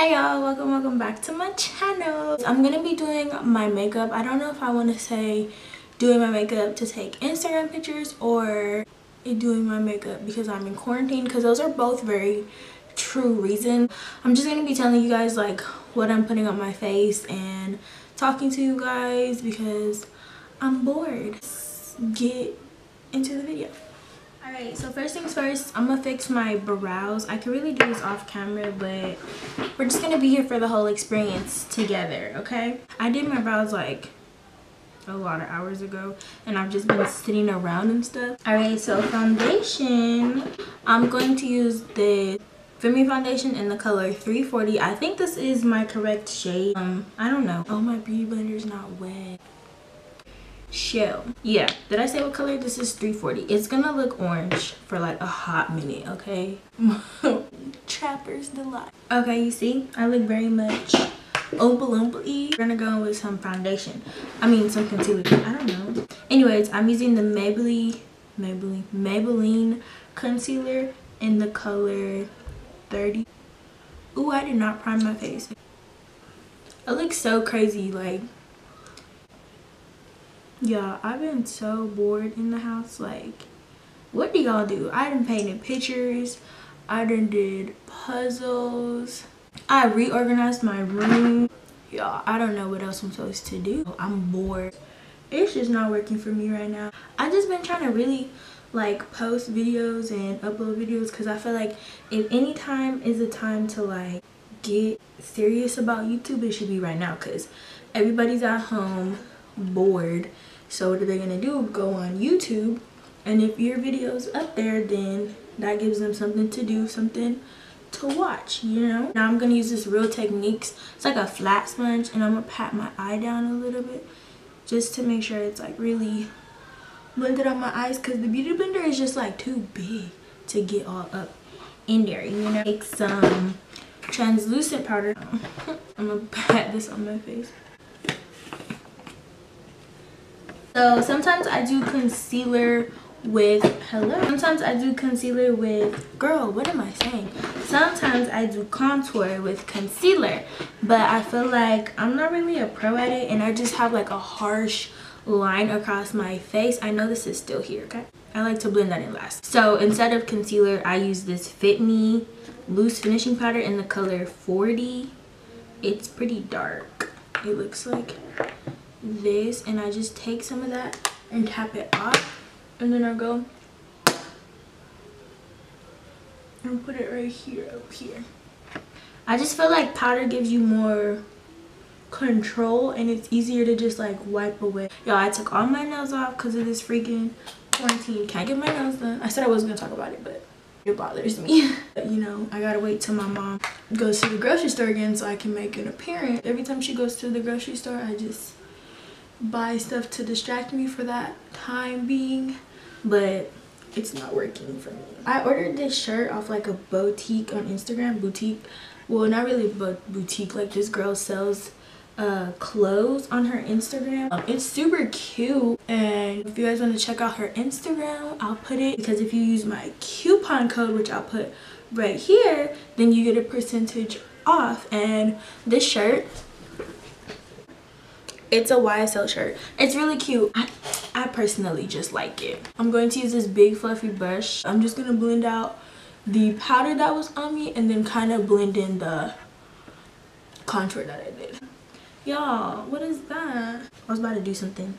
Hey y'all, welcome back to my channel. I'm gonna be doing my makeup. I don't know if I want to say doing my makeup to take Instagram pictures or doing my makeup because I'm in quarantine, because those are both very true reasons. I'm just gonna be telling you guys like what I'm putting on my face and talking to you guys because I'm bored. Let's get into the video. Alright, so first things first, I'm gonna fix my brows. I could really do this off camera, but we're just gonna be here for the whole experience together, okay? I did my brows like a lot of hours ago, and I've just been sitting around and stuff. Alright, so foundation, I'm going to use the Fenty foundation in the color 340. I think this is my correct shade. I don't know. Oh, my Beauty Blender's not wet. Shell. Yeah, did I say what color? This is 340. It's gonna look orange for like a hot minute, okay? Trapper's delight. Okay, you see? I look very much Oompa Loompa-y. We're gonna go with some foundation. I mean, some concealer. I don't know. Anyways, I'm using the Maybelline concealer in the color 30. Ooh, I did not prime my face. I look so crazy, like... Y'all, I've been so bored in the house. Like, what do y'all do? I done painted pictures. I done did puzzles. I reorganized my room. Y'all, I don't know what else I'm supposed to do. I'm bored. It's just not working for me right now. I just been trying to really like post videos and upload videos because I feel like if any time is a time to like get serious about YouTube, it should be right now because everybody's at home bored. So what are they gonna do? Go on YouTube, and if your video's up there, then that gives them something to do, something to watch, you know. Now I'm gonna use this Real Techniques. It's like a flat sponge, and I'm gonna pat my eye down a little bit just to make sure it's like really blended on my eyes, because the Beauty Blender is just like too big to get all up in there, you know. Take some translucent powder. I'm gonna pat this on my face. So sometimes I do concealer with, girl, what am I saying? Sometimes I do contour with concealer, but I feel like I'm not really a pro at it, and I just have like a harsh line across my face. I know this is still here, okay? I like to blend that in last. So instead of concealer, I use this Fit Me Loose Finishing Powder in the color 40. It's pretty dark. It looks like this, and I just take some of that and tap it off, and then I'll go and put it right here, up here. I just feel like powder gives you more control, and it's easier to just like wipe away. Y'all, I took all my nails off because of this freaking quarantine. Can't get my nails done. I said I wasn't gonna talk about it, but it bothers me. But, you know, I gotta wait till my mom goes to the grocery store again so I can make an appearance. Every time she goes to the grocery store, I just buy stuff to distract me for that time being, but it's not working for me. I ordered this shirt off like a boutique on Instagram. Boutique, well, not really, but boutique, like this girl sells clothes on her Instagram. It's super cute, and if you guys want to check out her Instagram, I'll put it, because if you use my coupon code, which I'll put right here, then you get a percentage off. And this shirt, it's a YSL shirt. It's really cute. I personally just like it. I'm going to use this big fluffy brush. I'm just going to blend out the powder that was on me and then kind of blend in the contour that I did. Y'all, what is that? I was about to do something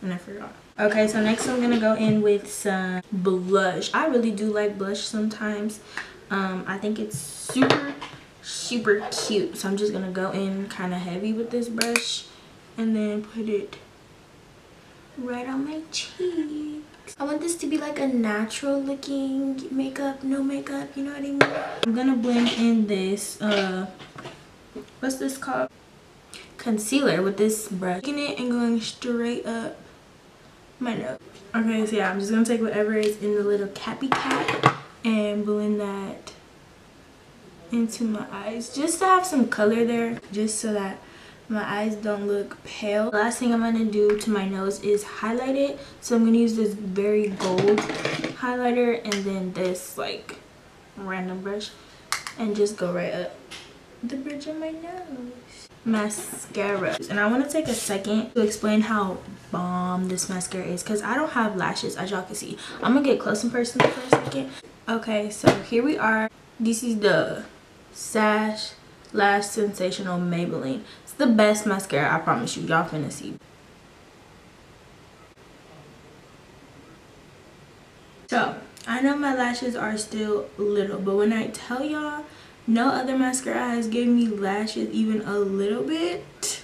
and I forgot. Okay, so next I'm going to go in with some blush. I really do like blush sometimes. I think it's super cute. So I'm just going to go in kind of heavy with this brush and then put it right on my cheeks. I want this to be like a natural looking makeup, no makeup, you know what I mean? I'm gonna blend in this, what's this called? Concealer with this brush. Taking it and going straight up my nose. Okay, so yeah, I'm just gonna take whatever is in the little cappy cap and blend that into my eyes. Just to have some color there, just so that my eyes don't look pale. The last thing I'm going to do to my nose is highlight it. So I'm going to use this very gold highlighter and then this like random brush and just go right up the bridge of my nose. Mascara. And I want to take a second to explain how bomb this mascara is, because I don't have lashes, as y'all can see. I'm going to get close in person for a second. Okay, so here we are. This is the Sash Lash Sensational Maybelline. It's the best mascara, I promise you. Y'all finna see. So, I know my lashes are still little, but when I tell y'all no other mascara has given me lashes even a little bit,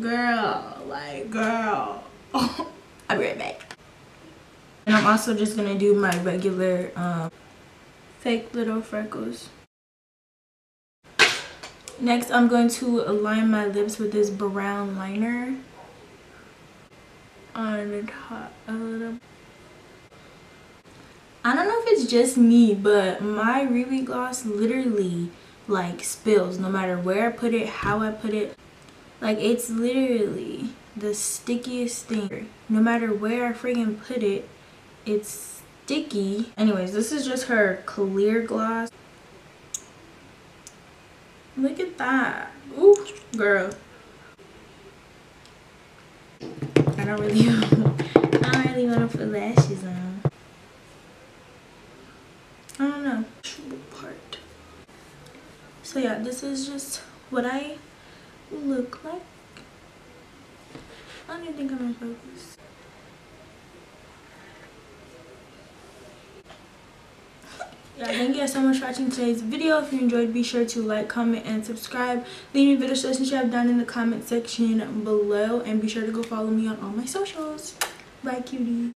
girl, like, girl. I'll be right back. And I'm also just gonna do my regular fake little freckles. Next, I'm going to align my lips with this brown liner on the top a little. I don't know if it's just me, but my Real gloss literally like spills no matter where I put it, how I put it. Like, it's literally the stickiest thing. No matter where I friggin' put it, it's sticky. Anyways, this is just her clear gloss. Look at that. Ooh, girl. I don't really want to put lashes on. I don't know. Part. So yeah, this is just what I look like. I don't even think I'm in focus. Yeah, thank you guys so much for watching today's video. If you enjoyed, be sure to like, comment, and subscribe. Leave me video suggestions you have down in the comment section below, and be sure to go follow me on all my socials. Bye, cutie.